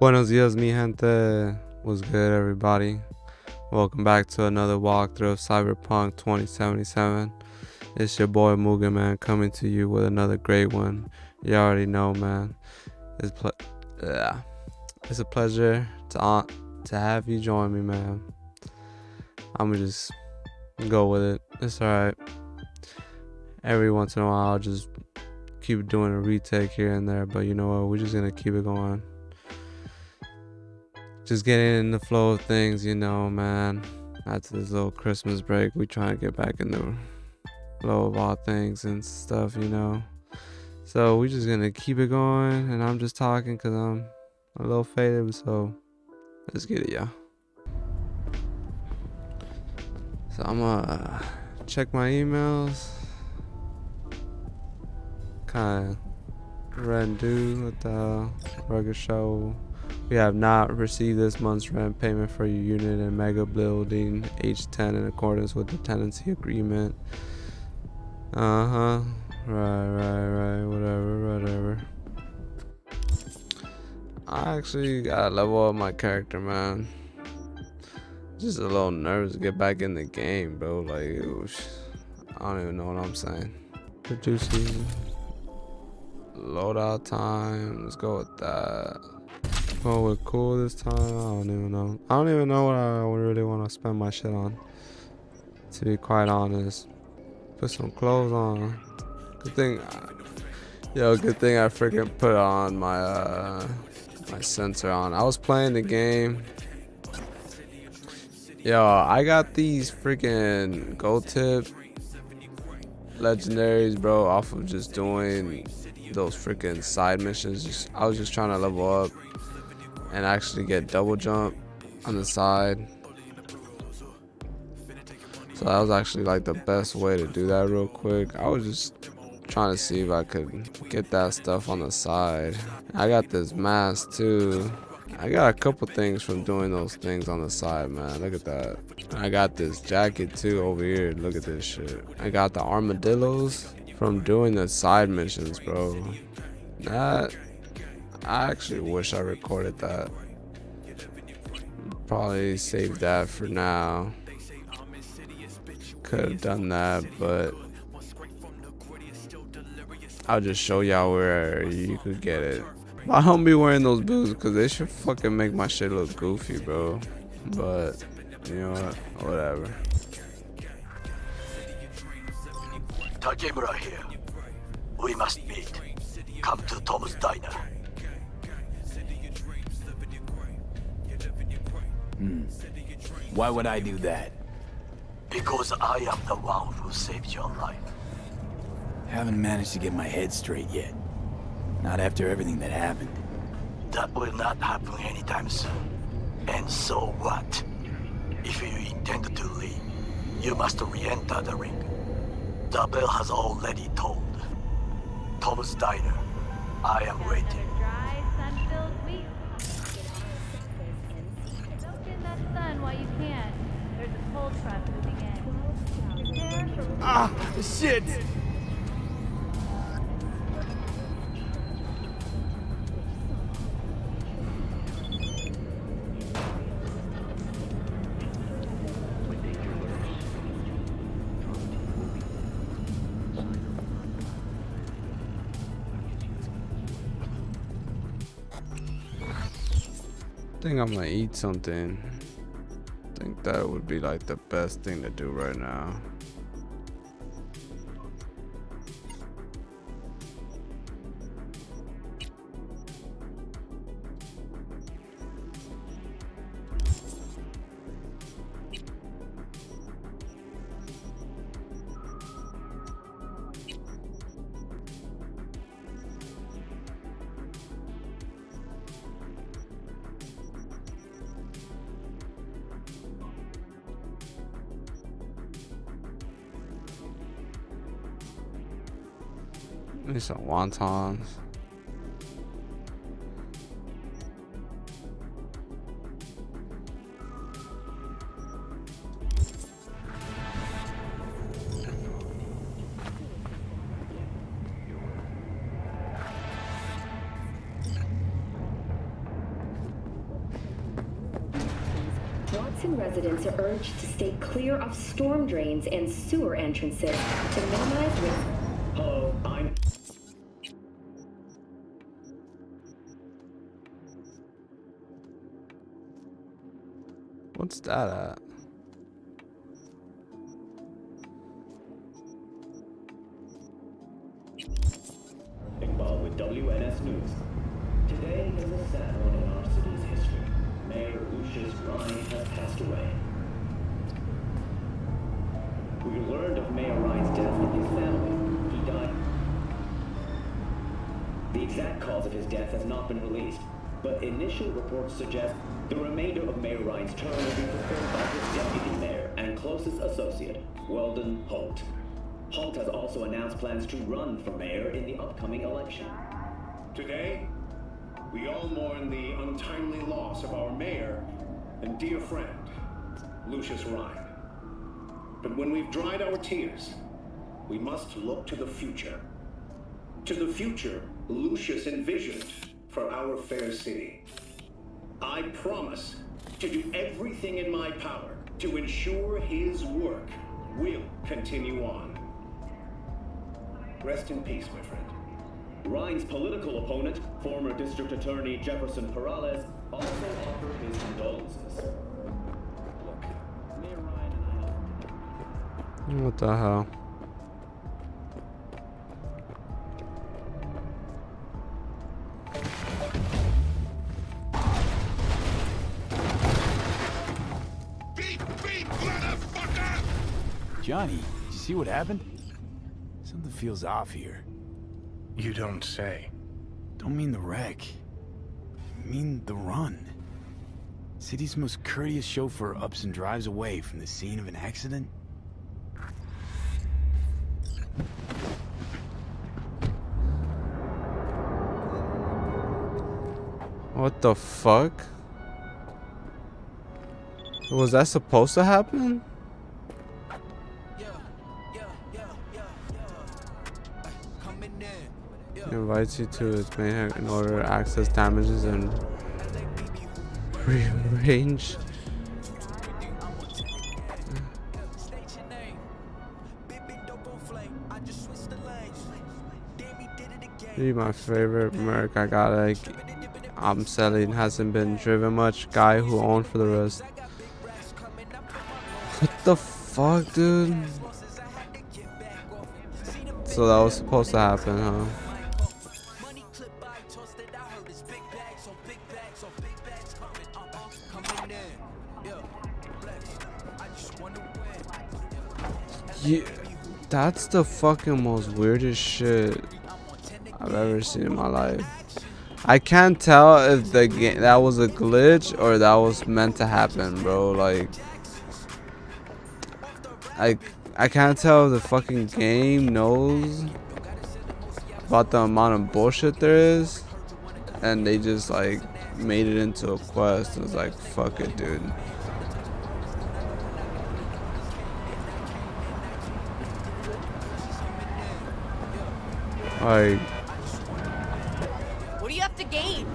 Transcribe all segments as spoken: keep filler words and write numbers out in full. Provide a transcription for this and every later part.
Buenos dias, mi gente. What's good, everybody? Welcome back to another walkthrough of Cyberpunk twenty seventy-seven. It's your boy Mugen Man coming to you with another great one. You already know, man. It's ple yeah. It's a pleasure to uh, to have you join me, man. I'ma just go with it. It's alright. Every once in a while, I'll just keep doing a retake here and there, but you know what? We're just gonna keep it going. Just getting in the flow of things, you know, man. After this little Christmas break, we trying to get back in the flow of all things and stuff, you know. So we're just gonna keep it going, and I'm just talking because I'm a little faded, so let's get it, y'all. So I'm gonna check my emails. Kind of rent due with the Rugged Show. We have not received this month's rent payment for your unit in Mega Building H ten in accordance with the tenancy agreement. Uh-huh. Right, right, right. Whatever, whatever. I actually gotta level up my character, man. Just a little nervous to get back in the game, bro. Like, oosh, I don't even know what I'm saying. Producing. Loadout time. Let's go with that. Oh, we're cool this time. I don't even know. I don't even know what I really want to spend my shit on, to be quite honest. Put some clothes on. Good thing, I, yo, good thing I freaking put on my uh, my sensor on. I was playing the game. Yo, I got these freaking gold tip legendaries, bro, off of just doing those freaking side missions. Just, I was just trying to level up and actually get double jump on the side. So that was actually like the best way to do that real quick. I was just trying to see if I could get that stuff on the side. I got this mask too. I got a couple things from doing those things on the side, man. Look at that. I got this jacket too over here. Look at this shit. I got the armadillos from doing the side missions, bro. That, I actually wish I recorded that. Probably save that for now. Could have done that, but I'll just show y'all where you could get it. I don't be wearing those boots because they should fucking make my shit look goofy, bro. But you know what? Whatever. Takemura here. We must meet. Come to Tom's Diner. Hmm. Why would I do that? Because I am the one who saved your life. Haven't managed to get my head straight yet. Not after everything that happened. That will not happen anytime soon. And so what? If you intend to leave, you must re-enter the ring. The bell has already tolled. Tom's Diner, I am waiting. Ah, shit! I think I'm gonna eat something. I think that would be like the best thing to do right now. Maybe some wontons. Watson residents are urged to stay clear of storm drains and sewer entrances to minimize risk. Hello, I'm... What's that at? Iqbal with W N S News. Today is a sad one in our city's history. Mayor Lucius Ryan has passed away. We learned of Mayor Ryan's death from his family. He died. The exact cause of his death has not been released, but initial reports suggest the remainder of Mayor Ryan's term will be fulfilled by his deputy mayor and closest associate, Weldon Holt. Holt has also announced plans to run for mayor in the upcoming election. Today, we all mourn the untimely loss of our mayor and dear friend, Lucius Ryan. But when we've dried our tears, we must look to the future. To the future Lucius envisioned for our fair city. I promise to do everything in my power to ensure his work will continue on. Rest in peace, my friend. Ryan's political opponent, former District Attorney Jefferson Perales, also offered his condolences. Look, Mayor Ryan and I... What the hell? Beep, beep, motherfucker! Johnny, did you see what happened? Something feels off here. You don't say. Don't mean the wreck. I mean the run. City's most courteous chauffeur ups and drives away from the scene of an accident. What the fuck? Was that supposed to happen? Invites you to its main head in order to access damages and rearrange. Be my favorite merc I got. Like I'm selling hasn't been driven much. Guy who owned for the rest. What the fuck, dude? So that was supposed to happen, huh? Yeah, that's the fucking most weirdest shit I've ever seen in my life. I can't tell if the game that was a glitch or that was meant to happen, bro. Like, I I can't tell if the fucking game knows about the amount of bullshit there is, and they just like made it into a quest. It was like, fuck it, dude. Like, what do you have to gain?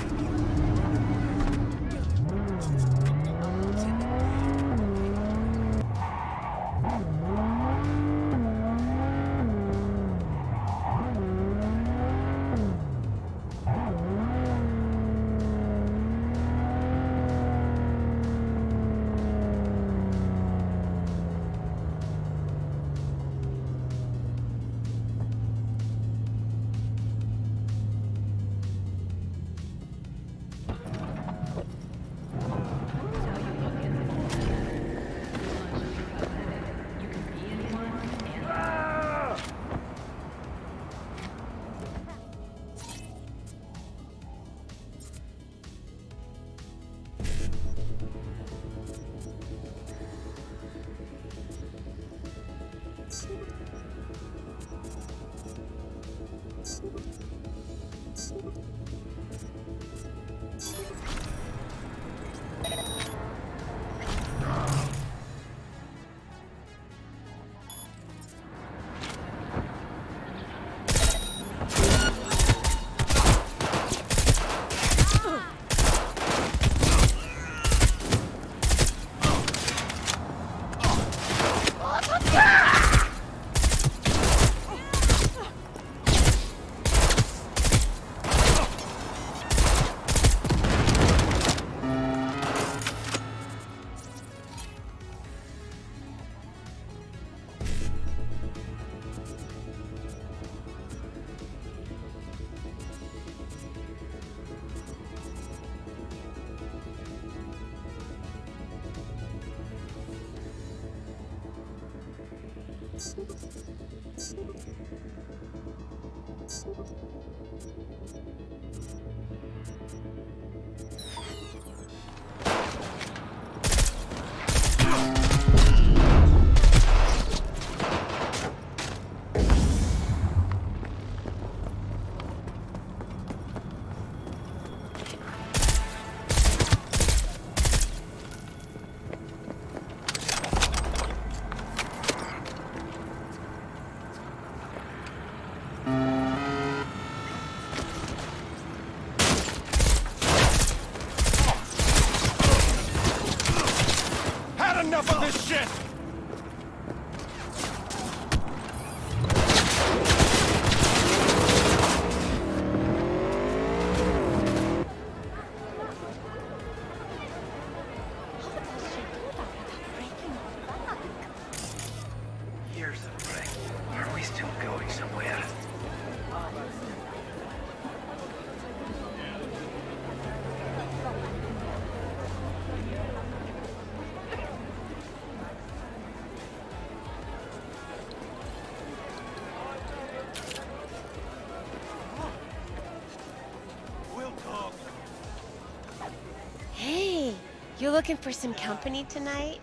You looking for some company tonight?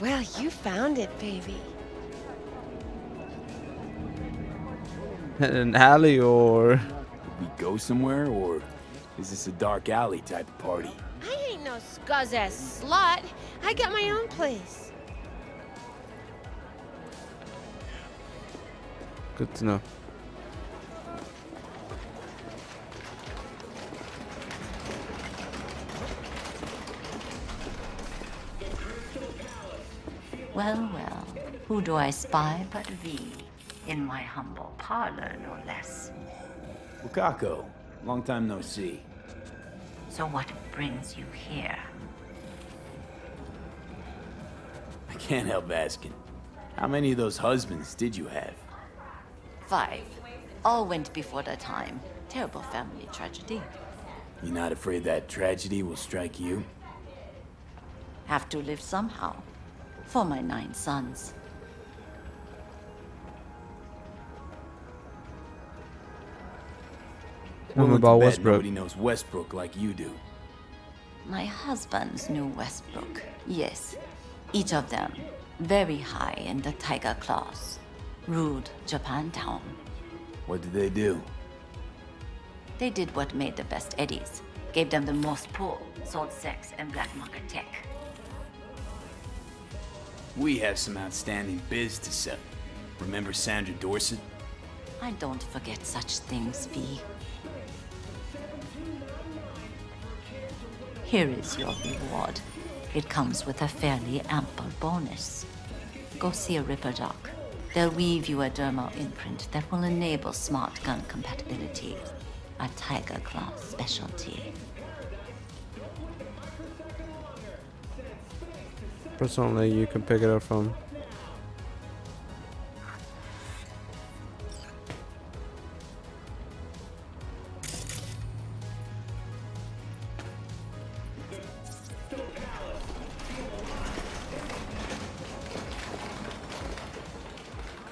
Well, you found it, baby. An alley or... We go somewhere, or is this a dark alley type of party? I ain't no scuzz-ass slut. I got my own place. Good to know. Well, well, who do I spy but thee, in my humble parlor, no less. Wakako, long time no see. So what brings you here? I can't help asking. How many of those husbands did you have? Five. All went before their time. Terrible family tragedy. You're not afraid that tragedy will strike you? Have to live somehow. For my nine sons. Tell me about Westbrook. Nobody knows Westbrook like you do. My husbands knew Westbrook, yes. Each of them very high in the tiger claws. Ruled Japantown. What did they do? They did what made the best eddies. Gave them the most pull, sold sex and black market tech. We have some outstanding biz to sell. Remember Sandra Dorsen? I don't forget such things, V. Here is your reward. It comes with a fairly ample bonus. Go see a Ripper Doc. They'll weave you a dermal imprint that will enable smart gun compatibility. A tiger claw specialty. Personally, you can pick it up from.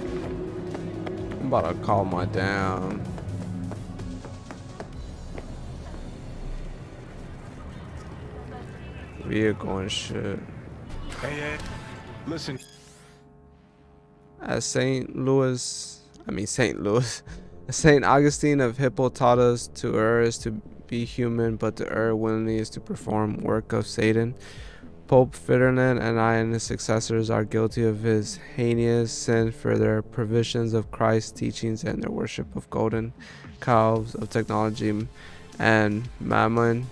I'm about to calm my down. Vehicle and shit. Hey, Ed, listen. As Saint Louis, I mean Saint Louis, Saint Augustine of Hippo taught us, to err is to be human, but to err willingly is to perform work of Satan. Pope Ferdinand and I and his successors are guilty of his heinous sin for their provisions of Christ's teachings and their worship of golden calves, of technology and mammon.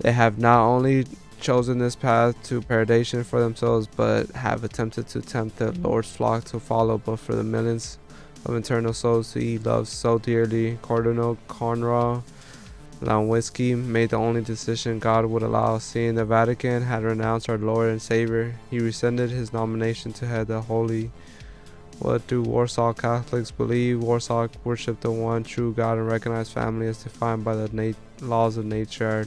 They have not only chosen this path to perdition for themselves, but have attempted to tempt the Lord's flock to follow. But for the millions of eternal souls who he loves so dearly, Cardinal Conrad Lewandowski made the only decision God would allow. Seeing the Vatican had renounced our Lord and Savior, he rescinded his nomination to head the holy. What do Warsaw Catholics believe? Warsaw worship the one true God and recognize family as defined by the laws of nature. Our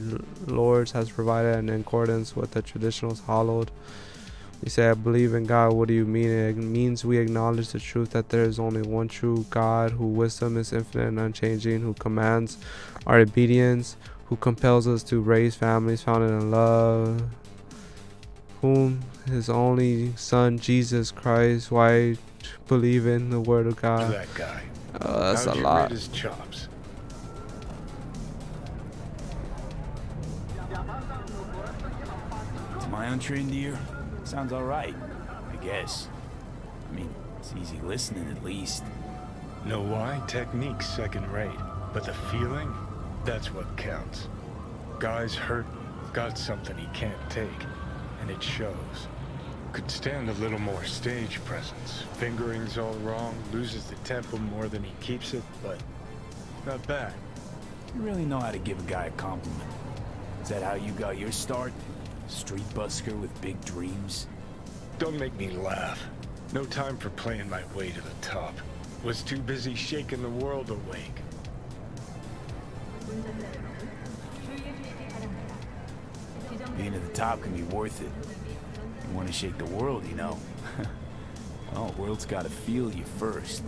Lord has provided, and in accordance with the traditions, hallowed He said, I believe in God. What do you mean? It means we acknowledge the truth that there is only one true God, whose wisdom is infinite and unchanging, who commands our obedience, who compels us to raise families founded in love, whom his only son Jesus Christ. Why believe in the word of God? To that guy. Oh, that's How'd a lot. His chops? Is my untrained ear? Sounds all right, I guess. I mean, it's easy listening at least. No, why? Technique's second rate, but the feeling, that's what counts. Guy's hurt, got something he can't take, and it shows. Could stand a little more stage presence. Fingering's all wrong, loses the tempo more than he keeps it, but not bad. You really know how to give a guy a compliment. Is that how you got your start? Street busker with big dreams? Don't make me laugh. No time for playing my way to the top. Was too busy shaking the world awake. Being at the top can be worth it. You want to shake the world, you know. Oh, world's got to feel you first.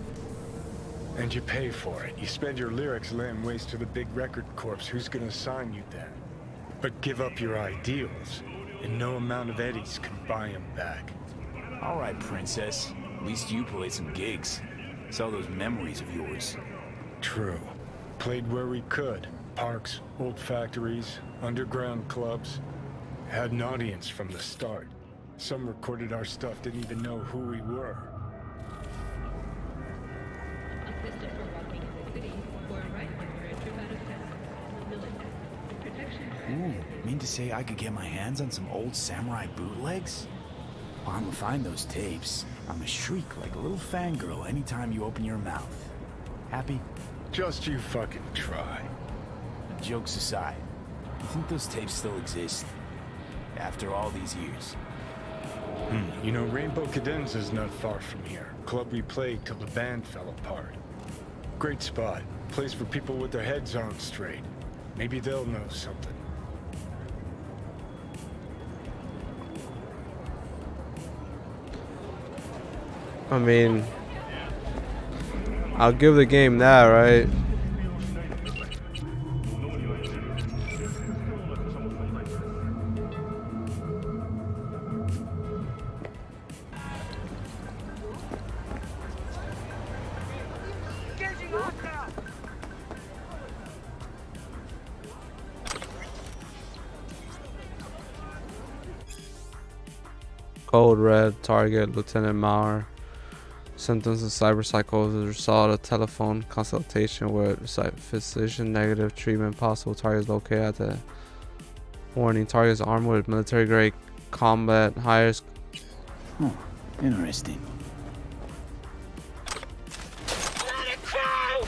And you pay for it. You spend your lyrics laying waste to the big record corpse. Who's going to sign you then? But give up your ideals, and no amount of eddies can buy them back. All right, princess. At least you played some gigs. Sell those memories of yours. True. Played where we could. Parks, old factories, underground clubs. Had an audience from the start. Some recorded our stuff, didn't even know who we were. Ooh, mean to say I could get my hands on some old samurai bootlegs? Well, I'm gonna find those tapes. I'm gonna shriek like a little fangirl anytime you open your mouth. Happy? Just you fucking try. Jokes aside, you think those tapes still exist? After all these years? Hmm. You know, Rainbow Cadenza's not far from here. Club we played till the band fell apart. Great spot. Place for people with their heads on straight. Maybe they'll know something. I mean, I'll give the game that, right? Cold red, target, Lieutenant Maurer. Symptoms of cyberpsychosis, result of telephone consultation with physician, negative treatment, possible targets located at the warning. Targets armed with military grade combat hires. Huh, interesting. Let it go!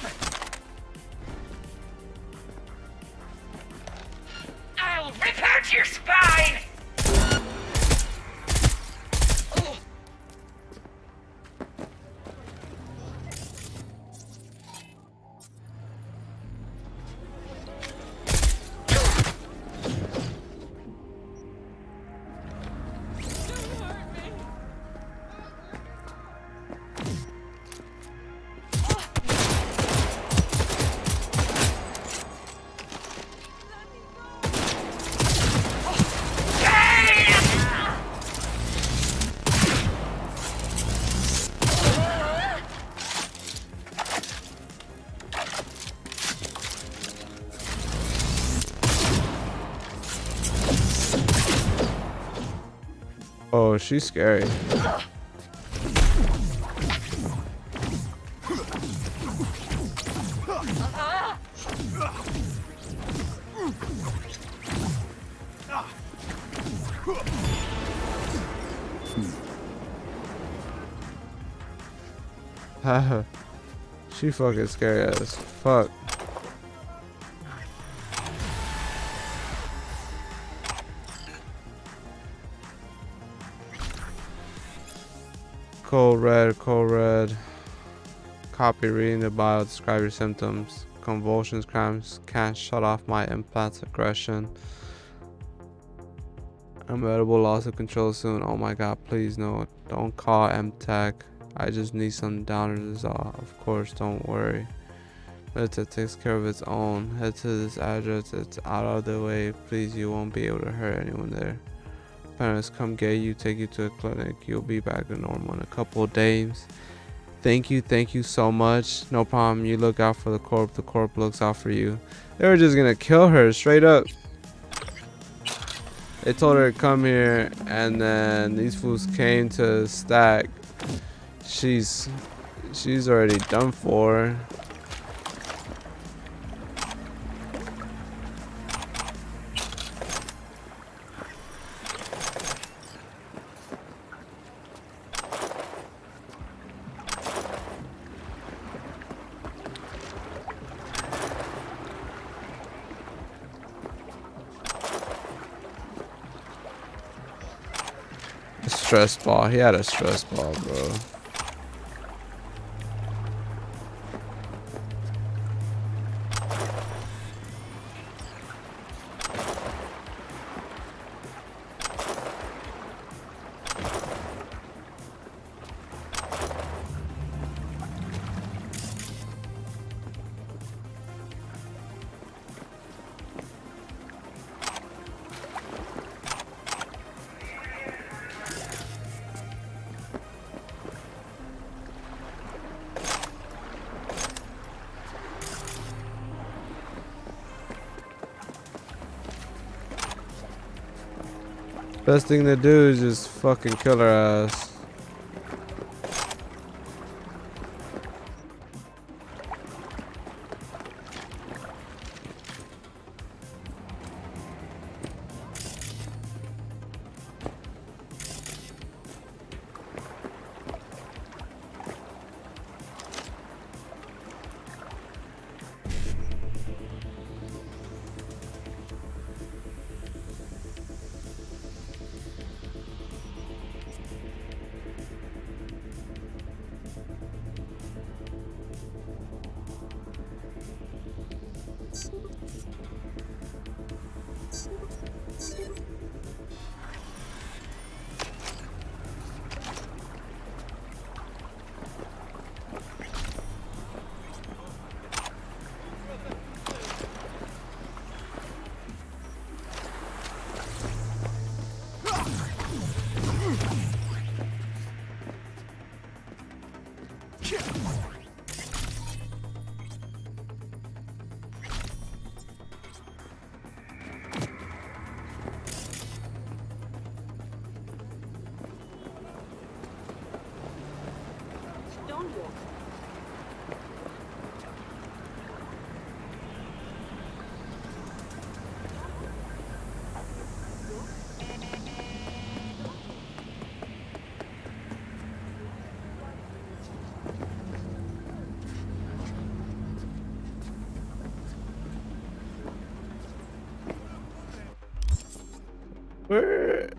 I'll rip out your spine! Oh, she's scary. Haha, she fucking scary as fuck. Cold red, cold red. Copy, reading the bio, describe your symptoms. Convulsions, cramps, can't shut off my implants, aggression. Unbearable loss of control soon. Oh my god, please no. Don't call MTech. I just need some downers. Uh, of course, don't worry. MedTech takes care of its own. Head to this address. It's out of the way. Please, you won't be able to hurt anyone there. Parents come get you, take you to a clinic. You'll be back to normal in a couple of days. Thank you, thank you so much. No problem. You look out for the corp. The corp looks out for you. They were just gonna kill her straight up. They told her to come here, and then these fools came to stack. She's she's already done for. Stress ball. He had a stress ball, bro. Best thing to do is just fucking kill her ass. Where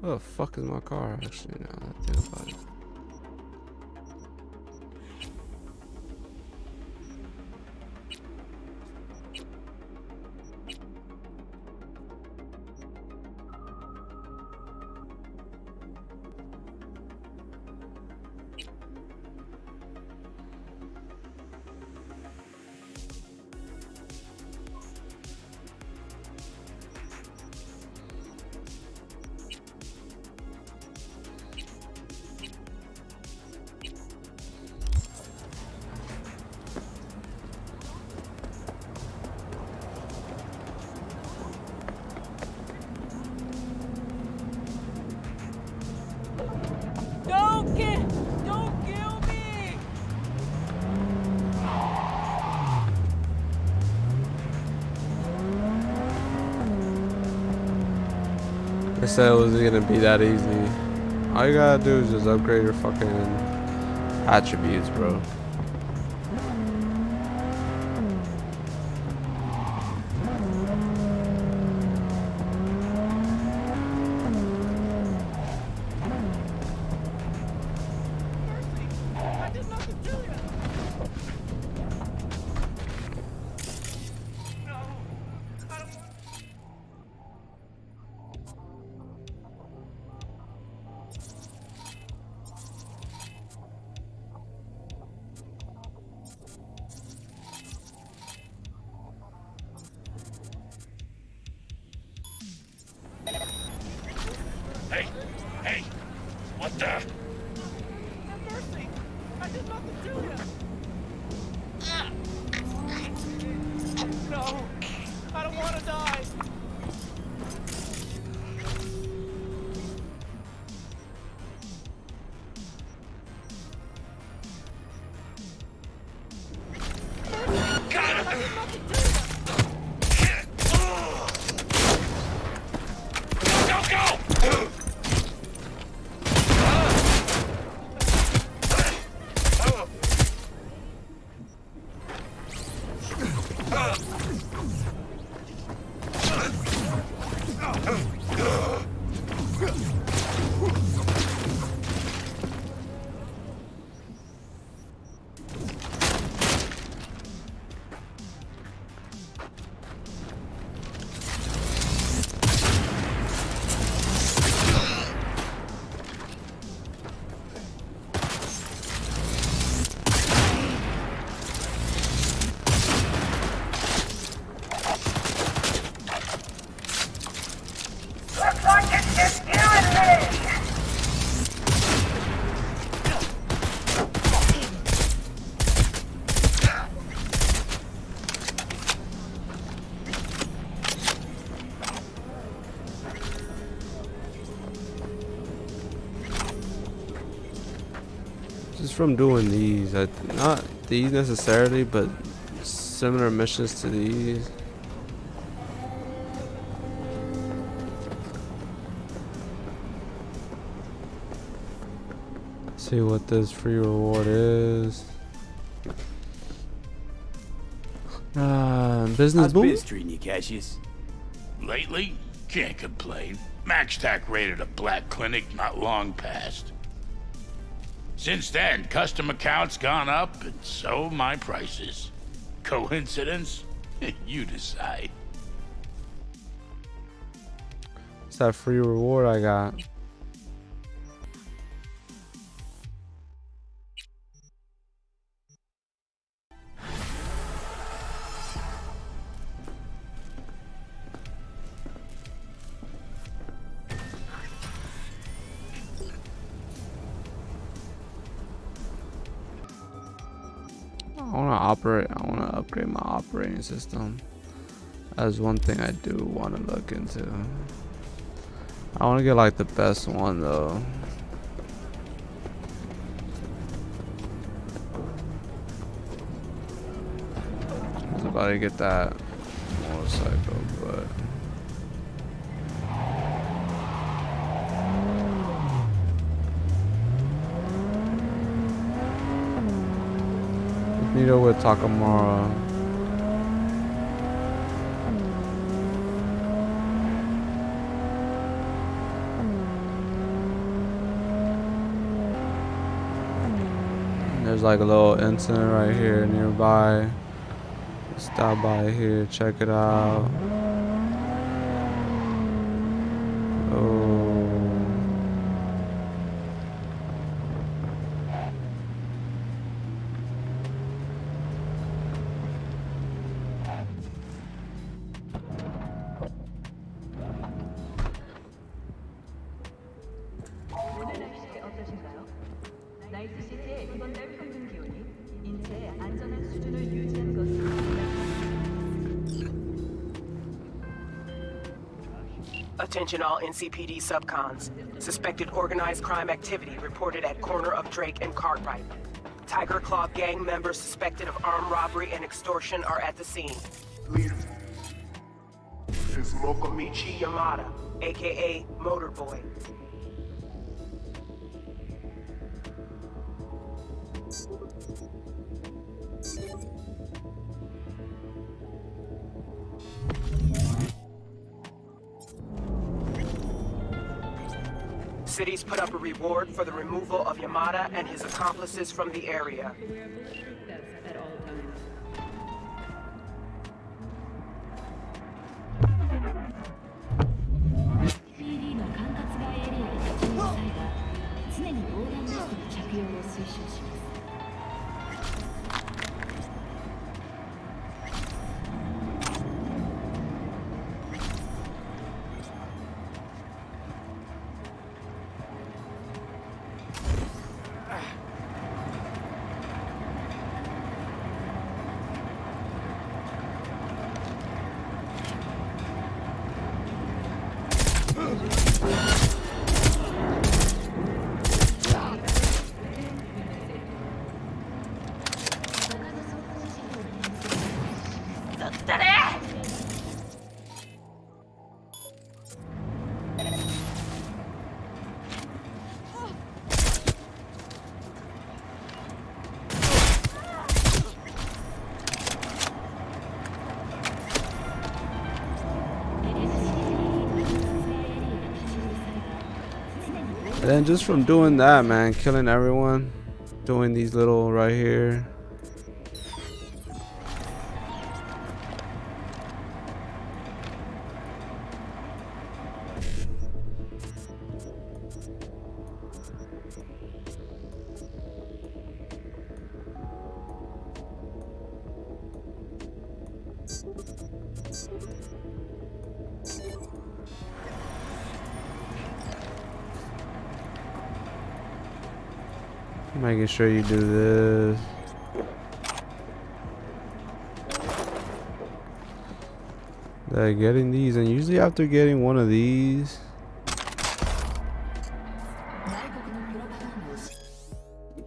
the fuck is my car? Actually, now that I think about it. I said it wasn't gonna be that easy. All you gotta do is just upgrade your fucking attributes, bro. From doing these, I th not these necessarily, but similar missions to these. See what this free reward is. Uh, business boom. How's biz treating you, Cassius? Lately, can't complain. MaxTac raided a black clinic not long past. Since then, customer count's gone up, and so my prices. Coincidence? You decide. It's that free reward I got. My operating system. That's one thing I do want to look into. I want to get like the best one though. I was about to get that motorcycle, but need to with Takemura. There's like a little incident right here nearby. Stop by here, check it out. Oh. Attention all N C P D subcons. Suspected organized crime activity reported at corner of Drake and Cartwright. Tiger Claw gang members suspected of armed robbery and extortion are at the scene. Leader is Mokomichi Yamada, aka Motorboy. City's put up a reward for the removal of Yamada and his accomplices from the area. And then just from doing that, man, killing everyone, doing these little right here. Making sure you do this. They're getting these, and usually after getting one of these,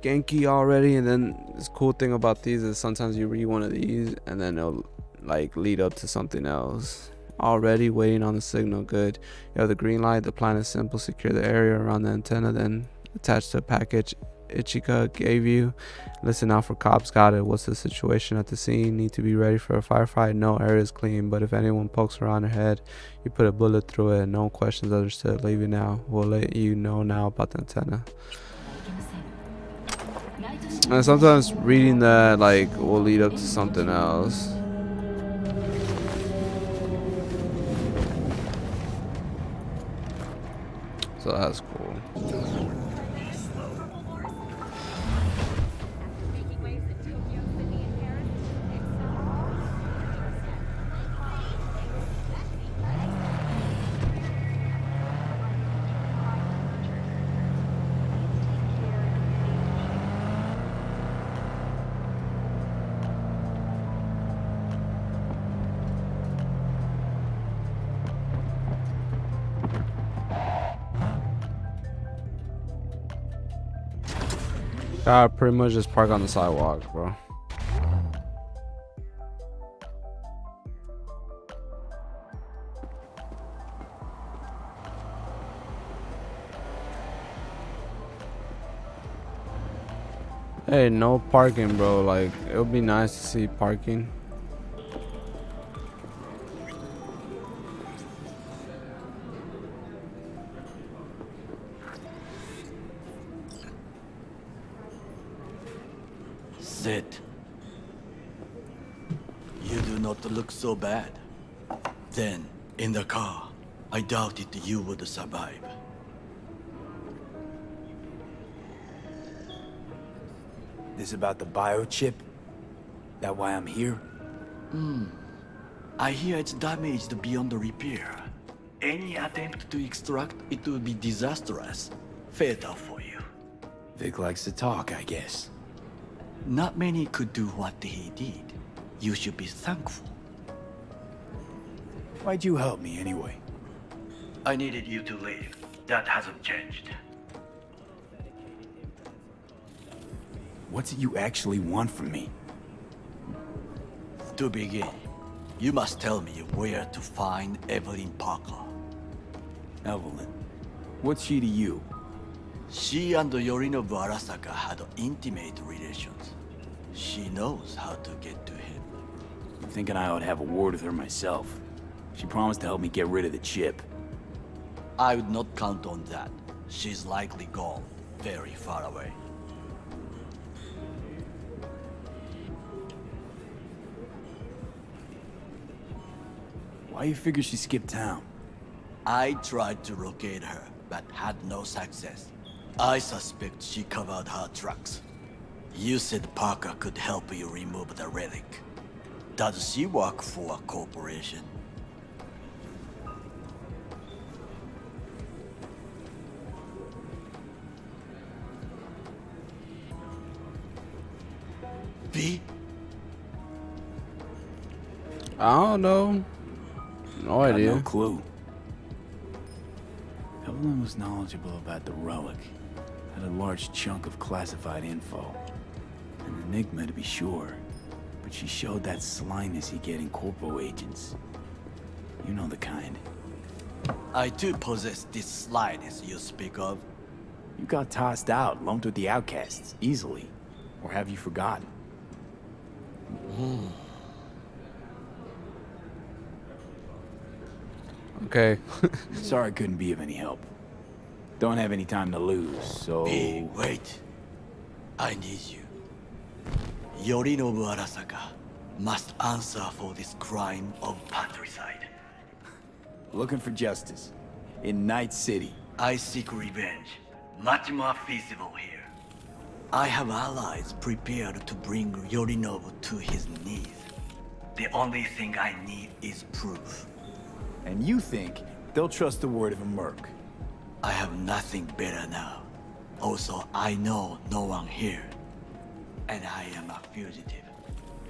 Genki already. And then this cool thing about these is sometimes you read one of these and then it'll like lead up to something else. Already waiting on the signal. Good. You have the green light. The plan is simple. Secure the area around the antenna, then attach the package Ichika gave you. Listen out for cops. Got it. What's the situation at the scene? Need to be ready for a firefight. No, area is clean, but if anyone pokes around her head, you put a bullet through it. No questions understood. Leave it now. We'll let you know now about the antenna. And sometimes reading that like will lead up to something else. So that's cool. I pretty much just park on the sidewalk, bro. Hey, no parking, bro. Like, it would be nice to see parking. Sit. You do not look so bad. Then, in the car, I doubted you would survive. This about the biochip? That why I'm here? Hmm. I hear it's damaged beyond repair. Any attempt to extract it will be disastrous. Fatal for you. Vic likes to talk, I guess. Not many could do what he did. You should be thankful. Why'd you help me anyway? I needed you to live. That hasn't changed. What do you actually want from me? To begin, you must tell me where to find Evelyn Parker. Evelyn? What's she to you? She and Yorinobu Arasaka had intimate relations. She knows how to get to him. I'm thinking I ought to have a word with her myself. She promised to help me get rid of the chip. I would not count on that. She's likely gone very far away. Why do you figure she skipped town? I tried to locate her, but had no success. I suspect she covered her tracks. You said Parker could help you remove the relic. Does she work for a corporation? B? I don't know. No Got idea. No clue. Evelyn was knowledgeable about the relic. A large chunk of classified info. An enigma to be sure, but she showed that slyness you get in corpo agents. You know the kind. I too possess this slyness you speak of. You got tossed out, lumped with the outcasts, easily. Or have you forgotten? Mm. Okay. Sorry I couldn't be of any help. Don't have any time to lose, so... Hey, wait. I need you. Yorinobu Arasaka must answer for this crime of patricide. Looking for justice. In Night City. I seek revenge. Much more feasible here. I have allies prepared to bring Yorinobu to his knees. The only thing I need is proof. And you think they'll trust the word of a merc? I have nothing better now. Also, I know no one here. And I am a fugitive.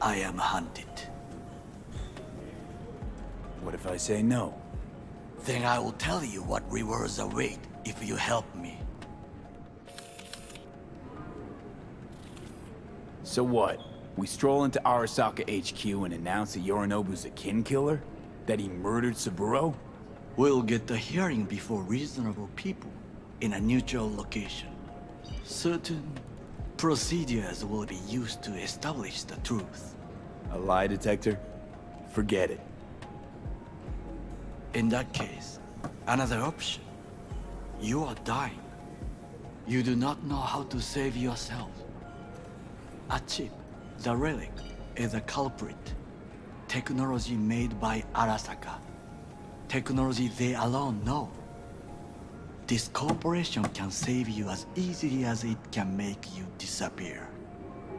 I am hunted. What if I say no? Then I will tell you what rewards await if you help me. So what? We stroll into Arasaka H Q and announce that Yorinobu's a kin killer? That he murdered Saburo? We'll get the hearing before reasonable people in a neutral location. Certain procedures will be used to establish the truth. A lie detector? Forget it. In that case, another option. You are dying. You do not know how to save yourself. A chip, the relic, is a culprit. Technology made by Arasaka. Technology they alone know. This corporation can save you as easily as it can make you disappear.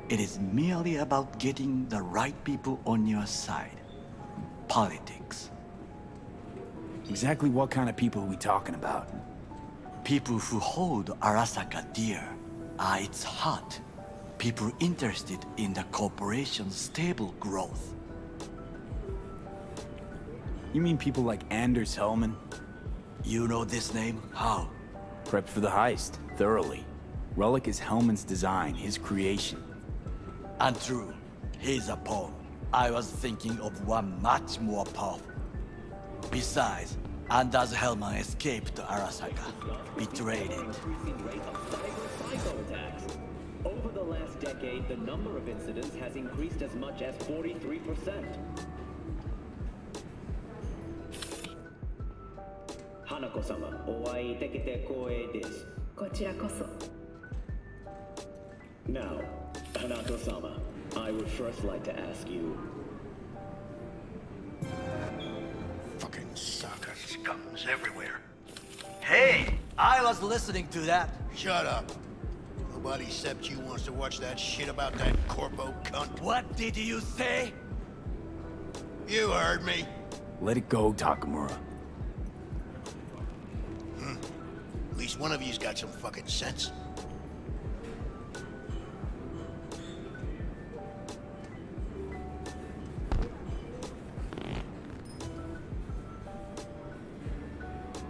It is merely about getting the right people on your side. Politics. Exactly what kind of people are we talking about? People who hold Arasaka dear, are its heart. People interested in the corporation's stable growth. You mean people like Anders Hellman? You know this name? How? Prepped for the heist, thoroughly. Relic is Hellman's design, his creation. Untrue. He's a pawn. I was thinking of one much more powerful. Besides, Anders Hellman escaped to Arasaka. Betrayed it. Over the last decade, the number of incidents has increased as much as forty-three percent. Hanako-sama, oai tekite koe desu. Kochira koso. Now, Hanako-sama, I would first like to ask you... Fucking soccer scums everywhere. Hey! I was listening to that! Shut up! Nobody except you wants to watch that shit about that corpo cunt. What did you say? You heard me. Let it go, Takemura. At least one of you's got some fucking sense.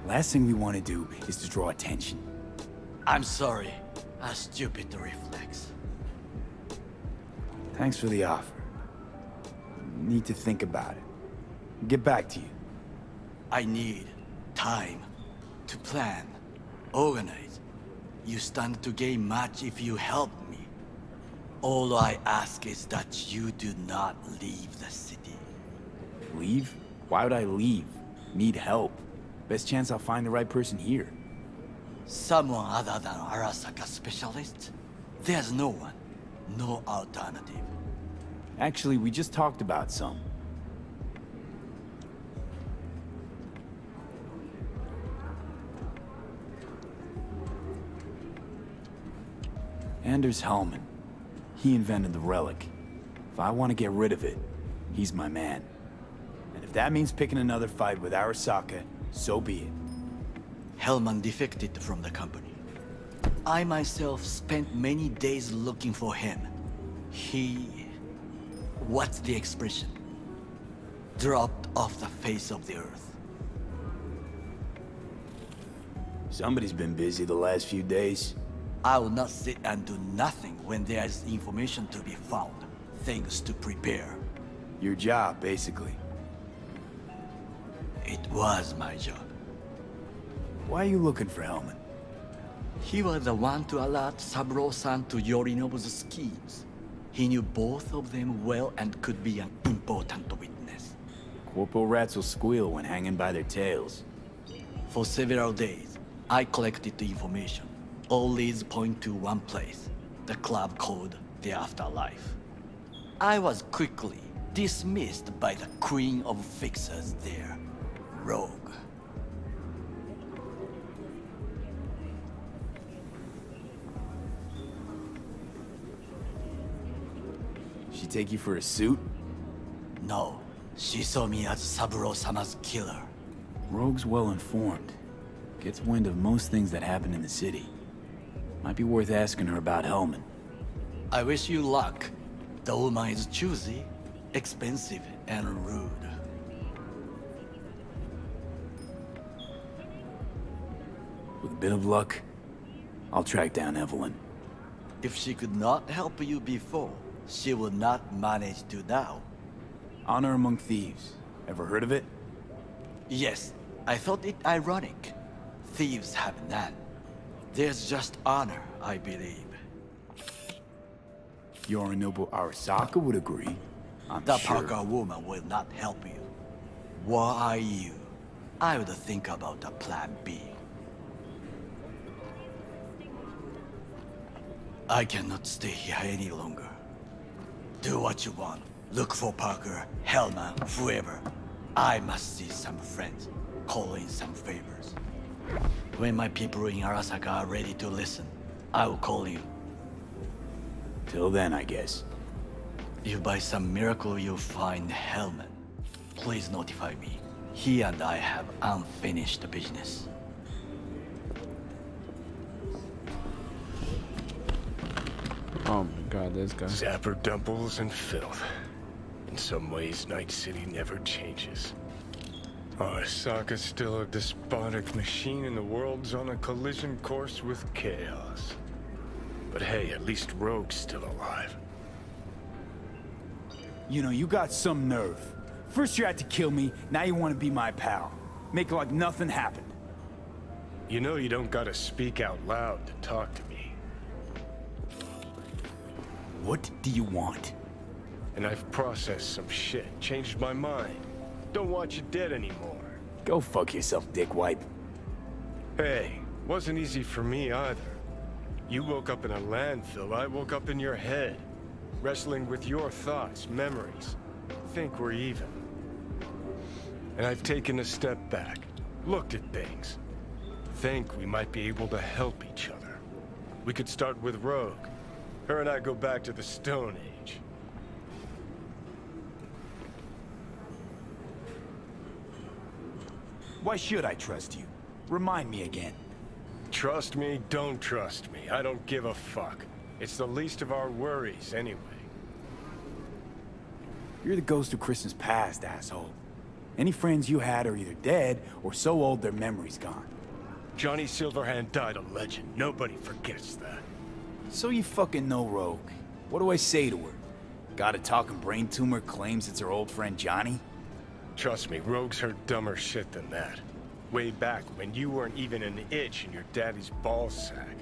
Last thing we want to do is to draw attention. I'm sorry. A stupid reflex. Thanks for the offer. Need to think about it. Get back to you. I need time to plan. Organize. You stand to gain much if you help me. All I ask is that you do not leave the city. Leave? Why would I leave? Need help. Best chance I'll find the right person here. Someone other than Arasaka specialist? There's no one. No alternative. Actually, we just talked about some. Anders Hellman. He invented the relic. If I want to get rid of it, he's my man. And if that means picking another fight with Arasaka, so be it. Hellman defected from the company. I myself spent many days looking for him. He... what's the expression? Dropped off the face of the earth. Somebody's been busy the last few days. I will not sit and do nothing when there is information to be found, things to prepare. Your job, basically. It was my job. Why are you looking for Hellman? He was the one to alert Saburo-san to Yorinobu's schemes. He knew both of them well and could be an important witness. Corporal rats will squeal when hanging by their tails. For several days, I collected the information. All leads point to one place, the club called The Afterlife. I was quickly dismissed by the queen of fixers there, Rogue. She take you for a suit? No, she saw me as Saburo-sama's killer. Rogue's well informed. Gets wind of most things that happen in the city. Might be worth asking her about Hellman. I wish you luck. The woman is choosy, expensive, and rude. With a bit of luck, I'll track down Evelyn. If she could not help you before, she will not manage to now. Honor among thieves. Ever heard of it? Yes, I thought it ironic. Thieves have none. There's just honor, I believe. Yorinobu Arasaka would agree. I'm the sure. Parker woman will not help you. What are you? I would think about a plan B. I cannot stay here any longer. Do what you want. Look for Parker, Hellman, whoever. I must see some friends, call in some favors. When my people in Arasaka are ready to listen, I will call you. Till then, I guess. If by some miracle you find Hellman, please notify me. He and I have unfinished business. Oh my god, this guy. Zapper dimples and filth. In some ways, Night City never changes. Arasaka's still a despotic machine and the world's on a collision course with chaos. But hey, at least Rogue's still alive. You know, you got some nerve. First you had to kill me, now you want to be my pal. Make like nothing happened. You know you don't gotta speak out loud to talk to me. What do you want? And I've processed some shit, changed my mind. Don't want you dead anymore. Go fuck yourself, dickwipe. Hey, wasn't easy for me either. You woke up in a landfill, I woke up in your head. Wrestling with your thoughts, memories. Think we're even. And I've taken a step back, looked at things. Think we might be able to help each other. We could start with Rogue. Her and I go back to the Stone Age. Why should I trust you? Remind me again. Trust me, don't trust me. I don't give a fuck. It's the least of our worries, anyway. You're the ghost of Christmas past, asshole. Any friends you had are either dead or so old their memory's gone. Johnny Silverhand died a legend. Nobody forgets that. So you fucking know Rogue. What do I say to her? Got a talking brain tumor, claims it's her old friend Johnny? Trust me, Rogue's heard dumber shit than that. Way back when you weren't even an itch in your daddy's ballsack.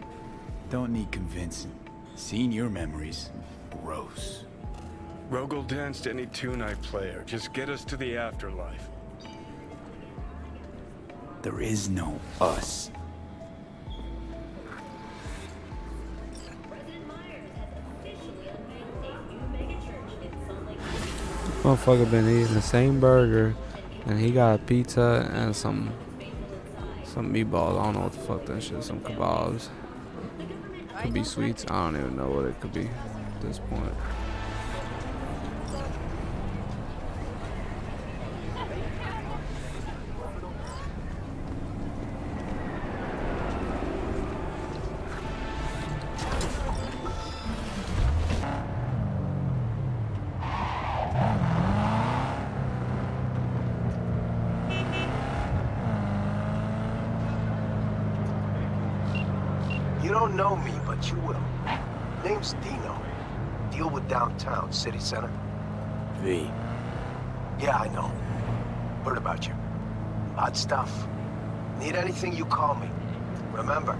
Don't need convincing. Seen your memories. Gross. Rogue'll dance to any tune I play or just get us to the afterlife. There is no us. Motherfucker been eating the same burger and he got a pizza and some some meatballs. I don't know what the fuck that shit. Some kebabs. Could be sweets. I don't even know what it could be at this point. You don't know me, but you will. Name's Dino. Deal with downtown, city center. V. Yeah, I know. Heard about you. Odd stuff. Need anything, you call me. Remember,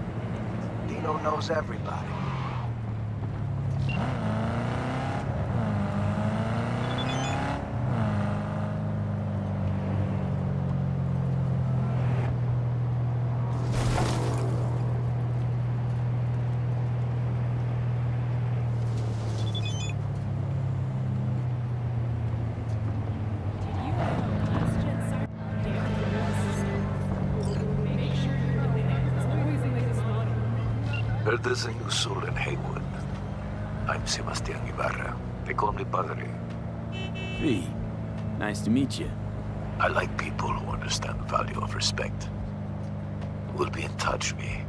Dino knows everybody. Heard there's a new soul in Haywood. I'm Sebastian Ibarra. They call me Padre. V. Nice to meet you. I like people who understand the value of respect. We'll be in touch, V.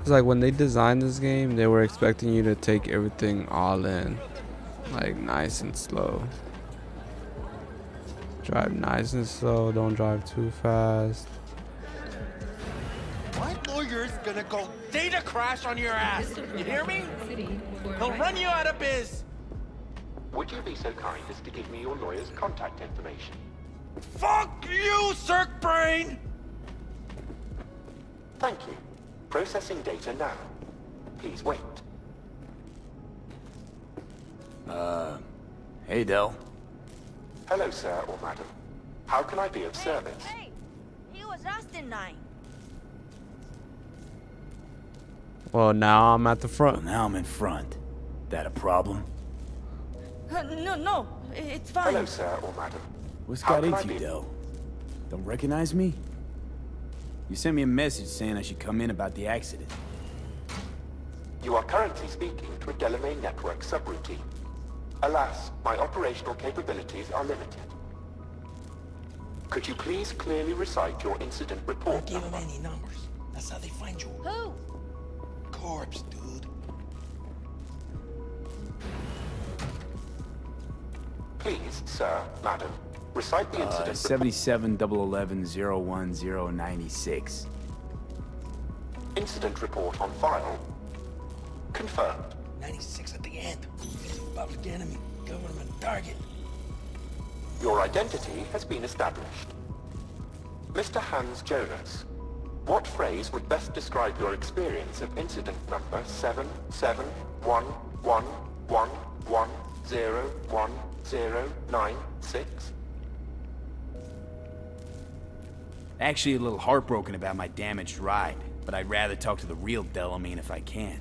It's like when they designed this game, they were expecting you to take everything all in, like nice and slow. Drive nice and slow, don't drive too fast. My lawyer's gonna go data crash on your ass, you hear me? He'll run you out of biz. Would you be so kind as to give me your lawyer's contact information? Fuck you, Cirque Brain! Thank you. Processing data now. Please wait. Uh, hey, Del. Hello, sir or madam. How can I be of hey, service? Hey, he was asked in nine. Well, now I'm at the front. Well, now I'm in front. That a problem? Uh, no, no, it's fine. Hello, sir or madam. What's got into you, Del? Don't recognize me? You sent me a message saying I should come in about the accident. You are currently speaking to a Delamain network subroutine. Alas, my operational capabilities are limited. Could you please clearly recite your incident report? I don't give them any numbers. That's how they find you. Who? Corpse, dude. Please, sir, madam. Recite the incident. Uh, seventy-seven eleven oh one oh nine six. Incident report on file. Confirmed. ninety-six at the end. It's a public enemy. Government target. Your identity has been established. Mister Hans Jonas, what phrase would best describe your experience of incident number seven seven one one one one one zero one zero nine six? Actually a little heartbroken about my damaged ride, but I'd rather talk to the real Delamain if I can.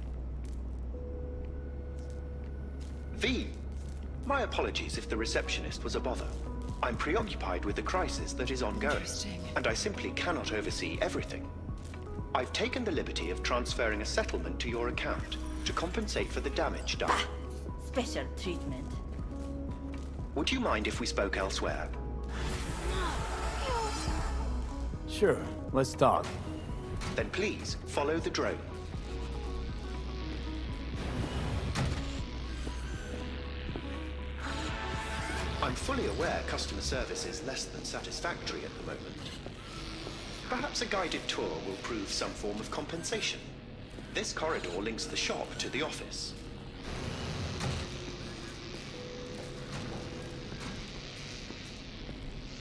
V, my apologies if the receptionist was a bother. I'm preoccupied with the crisis that is ongoing, and I simply cannot oversee everything. I've taken the liberty of transferring a settlement to your account to compensate for the damage done. Special treatment. Would you mind if we spoke elsewhere? Sure, let's talk. Then please, follow the drone. I'm fully aware customer service is less than satisfactory at the moment. Perhaps a guided tour will prove some form of compensation. This corridor links the shop to the office.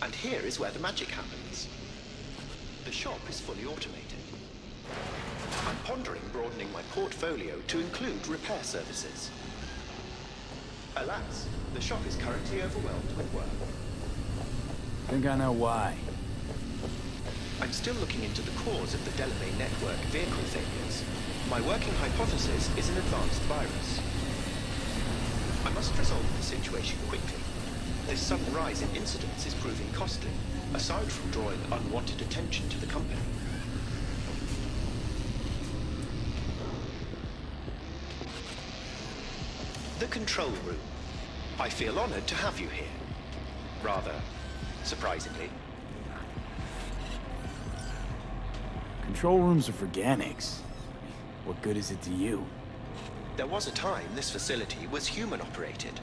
And here is where the magic happens. The shop is fully automated. I'm pondering broadening my portfolio to include repair services. Alas, the shop is currently overwhelmed with work. I think I know why. I'm still looking into the cause of the Delamain network vehicle failures. My working hypothesis is an advanced virus. I must resolve the situation quickly. This sudden rise in incidents is proving costly, aside from drawing unwanted attention to the company. The control room. I feel honored to have you here. Rather, surprisingly. Control rooms are for organics. What good is it to you? There was a time this facility was human-operated.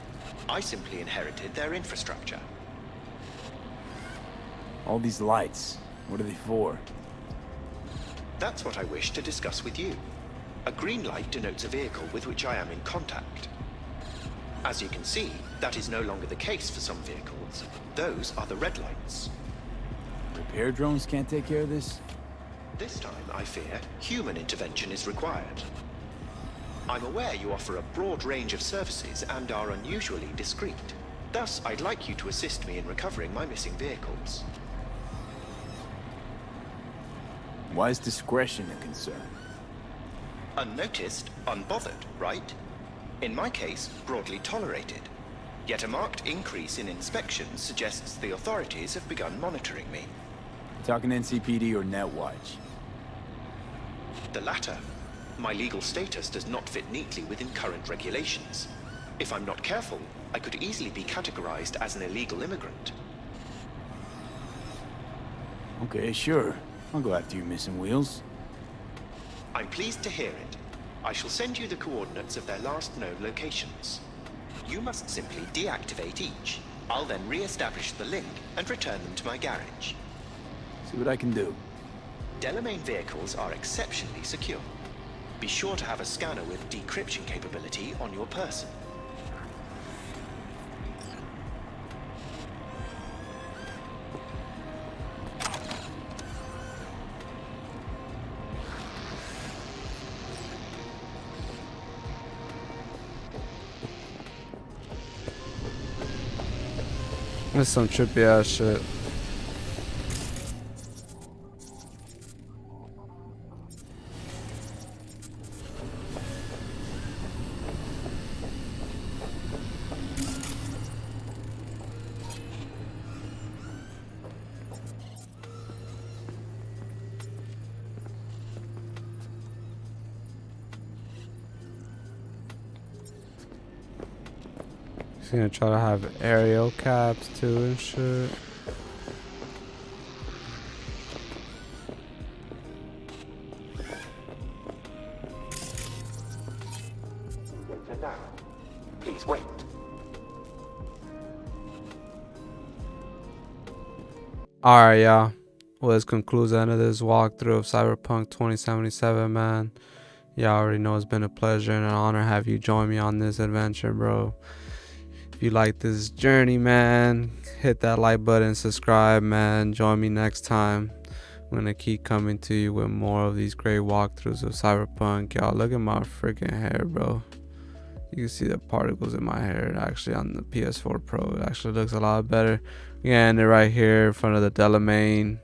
I simply inherited their infrastructure. All these lights, what are they for? That's what I wish to discuss with you. A green light denotes a vehicle with which I am in contact. As you can see, that is no longer the case for some vehicles. Those are the red lights. Repair drones can't take care of this? This time, I fear, human intervention is required. I'm aware you offer a broad range of services and are unusually discreet. Thus, I'd like you to assist me in recovering my missing vehicles. Why is discretion a concern? unnoticed, unbothered, right? In my case, broadly tolerated. Yet a marked increase in inspections suggests the authorities have begun monitoring me. Talking N C P D or Netwatch? The latter. My legal status does not fit neatly within current regulations. If I'm not careful, I could easily be categorized as an illegal immigrant. Okay, sure. I'll go after you, Missing Wheels. I'm pleased to hear it. I shall send you the coordinates of their last known locations. You must simply deactivate each. I'll then re-establish the link and return them to my garage. See what I can do. Delamain vehicles are exceptionally secure. Be sure to have a scanner with decryption capability on your person. That's some trippy ass shit. Gonna try to have aerial caps too and shit. And now, please wait. All right, y'all. Well, this concludes the end of this walkthrough of Cyberpunk twenty seventy-seven, man. Y'all already know it's been a pleasure and an honor to have you join me on this adventure, bro. If you like this journey, man, hit that like button, subscribe, man. Join me next time. I'm gonna keep coming to you with more of these great walkthroughs of Cyberpunk. Y'all, look at my freaking hair, bro. You can see the particles in my hair actually on the P S four Pro. It actually looks a lot better. Yeah, and they're right here in front of the Delamain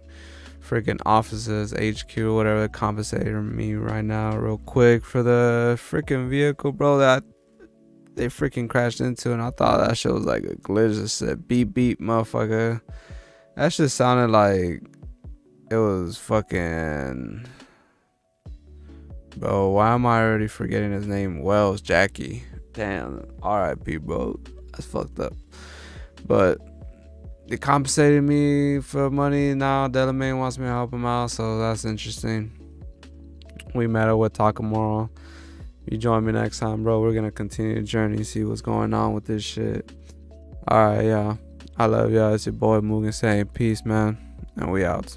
freaking offices, H Q, whatever. Compensating me right now real quick for the freaking vehicle, bro, that they freaking crashed into, and I thought that shit was like a glitch that said beep beep, motherfucker. That shit sounded like it was fucking, bro, why am I already forgetting his name? Wells, Jackie. Damn, R I P, bro. That's fucked up. But they compensated me for money. Now Delamain wants me to help him out, so that's interesting. We met up with Takemura. You join me next time, bro. We're gonna continue the journey, see what's going on with this shit. All right, y'all. I love y'all. It's your boy Mugen saying peace, man. And we out.